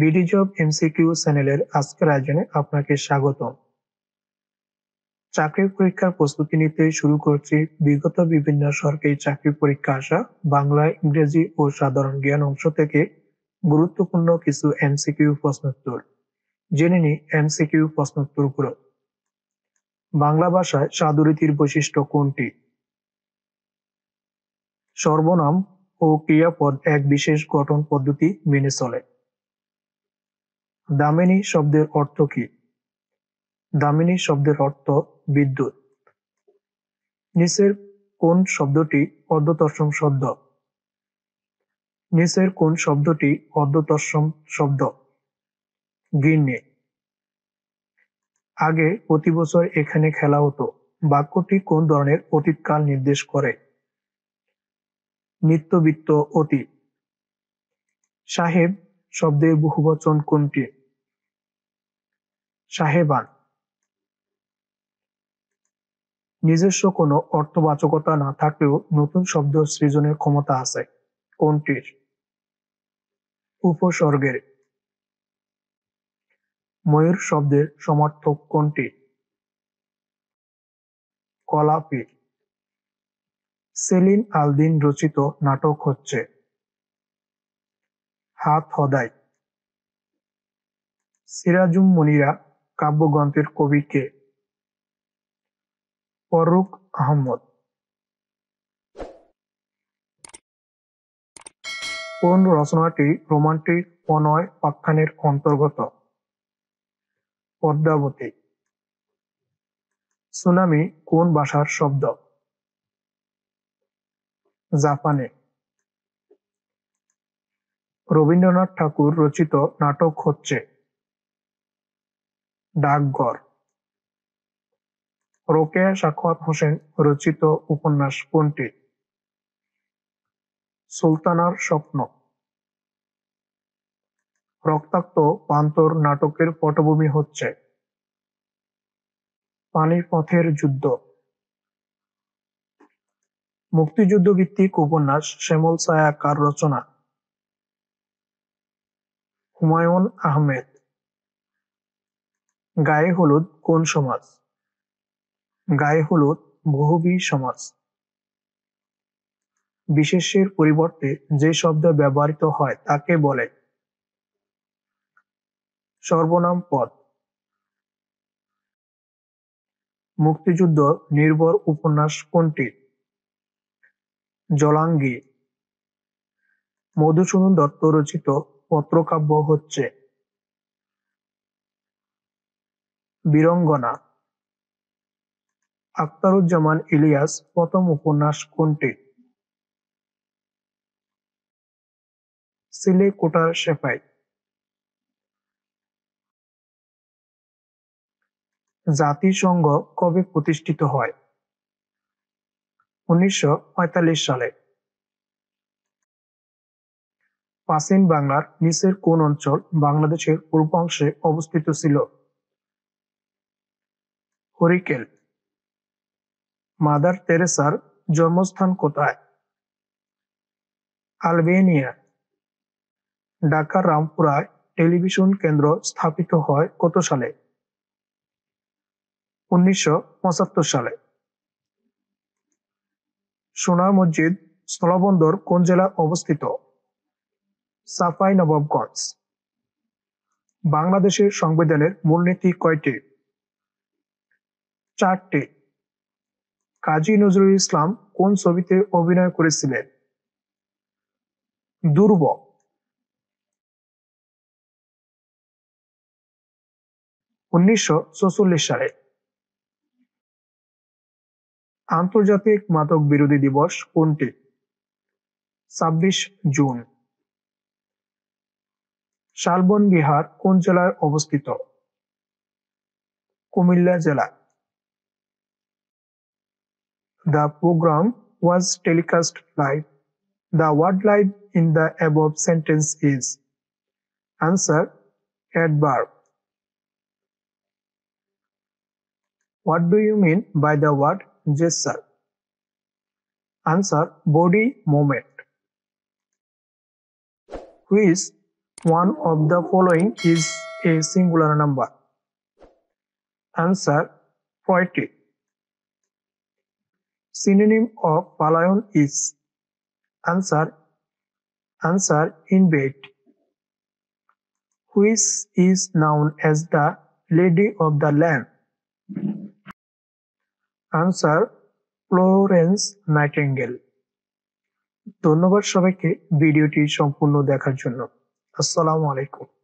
BD job MCQ চ্যানেলের আজকের আয়োজনে আপনাকে স্বাগতম। চাকরির পরীক্ষার প্রস্তুতি নিতে শুরু করছি বিগত বিভিন্ন সরকারি চাকরি পরীক্ষা আসা বাংলা, ইংরেজি ও সাধারণ জ্ঞান অংশ থেকে গুরুত্বপূর্ণ কিছু এমসিকিউ প্রশ্নোত্তর। জেনে নিই এমসিকিউ প্রশ্নোত্তরগুলো। বাংলা ভাষায় সাধুরীতির বৈশিষ্ট্য কোনটি? সর্বনাম ও ক্রিয়াপদ এক বিশেষ গঠন পদ্ধতি মেনে চলে। দামিনী শব্দের অর্থ কি? দামিনী শব্দের অর্থ বিদ্যুৎ। নিচের কোন শব্দটি অর্ধতৎসম শব্দ? নিচের কোন শব্দটি অর্ধতৎসম শব্দ? গিন্নি। আগে প্রতি বছর এখানে খেলা হতো বাক্যটি কোন ধরনের অতীতকাল নির্দেশ করে? নিত্যবিত্ত অতি। সাহেব শব্দের বহুবচন কোনটি? সাহেবান। নিজস্ব কোনো অর্থবাচকতা না থাকলেও নতুন শব্দ সৃজনের ক্ষমতা আছে কোনটির? উপসর্গের। ময়ূর শব্দের সমার্থক কোনটি? কলাপি। সেলিম আলদিন রচিত নাটক হচ্ছে? হাত হদাই। সিরাজুম মুনীরা কাব্যগ্রন্থের কবি কে? ফররুখ আহমদ। কোন রচনাটি রোমান্টিক প্রণয় পাখ্যানের অন্তর্গত? পদ্মবতী। সুনামি কোন ভাষার শব্দ? জাপানে। রবীন্দ্রনাথ ঠাকুর রচিত নাটক হচ্ছে? ডাকঘর। রোকেয়া সাখাওয়াত হোসেন রচিত উপন্যাস কোনটি? সুলতানার স্বপ্ন। রক্তাক্ত প্রান্তর নাটকের পটভূমি হচ্ছে? পানিপথের যুদ্ধ। মুক্তিযুদ্ধ ভিত্তিক উপন্যাস শ্যামল ছায়া কার রচনা? হুমায়ুন আহমেদ। গায়ে হলুদ কোন সমাজ? গায়ে হলুদ বহুবী সমাজ। বিশেষ্যের পরিবর্তে যে শব্দ ব্যবহৃত হয় তাকে বলে? সর্বনাম পদ। মুক্তিযুদ্ধ নির্ভর উপন্যাস কোনটি? জলাঙ্গী। মধুসূদন দত্ত রচিত পত্রকাব্য হচ্ছে? বীরঙ্গনা। আখতারুজ্জামান ইলিয়াস প্রথম উপন্যাস কোনটি? সিলে কোটার সেপাই। জাতিসংঘ কবে প্রতিষ্ঠিত হয়? 1945 সালে। প্রাচীন বাংলার নিচের কোন অঞ্চল বাংলাদেশের পূর্বাংশে অবস্থিত ছিল? হরিকেল। মাদার তেরেসার জন্মস্থান কোথায়? আলবেনিয়া। ঢাকার রামপুরায় টেলিভিশন কেন্দ্র স্থাপিত হয় কত সালে? 1975 সালে। সোনার মসজিদ স্থলবন্দর কোন জেলায় অবস্থিত? সাফাই নবাবগঞ্জ। বাংলাদেশের সংবিধানের মূলনীতি কয়টি? 4টি। কাজী নজরুল ইসলাম কোন ছবিতে অভিনয় করেছিলেন? দুর্ভোগ। সালে আন্তর্জাতিক মাদক বিরোধী দিবস কোনটি? 26 জুন। শালবন বিহার কোন জেলায় অবস্থিত? কুমিল্লা জেলা। The program was telecast live. The word live in the above sentence is? Answer: adverb. What do you mean by the word gesture? Answer: body movement. Quiz: One of the following is a singular number. Answer: 40. Synonym of palayon is. Answer: invade. Which is known as the lady of the land? Answer: Florence Nightingale. ধন্যবাদ সবাইকে ভিডিওটি সম্পূর্ণ দেখার জন্য। আসসালামু আলাইকুম।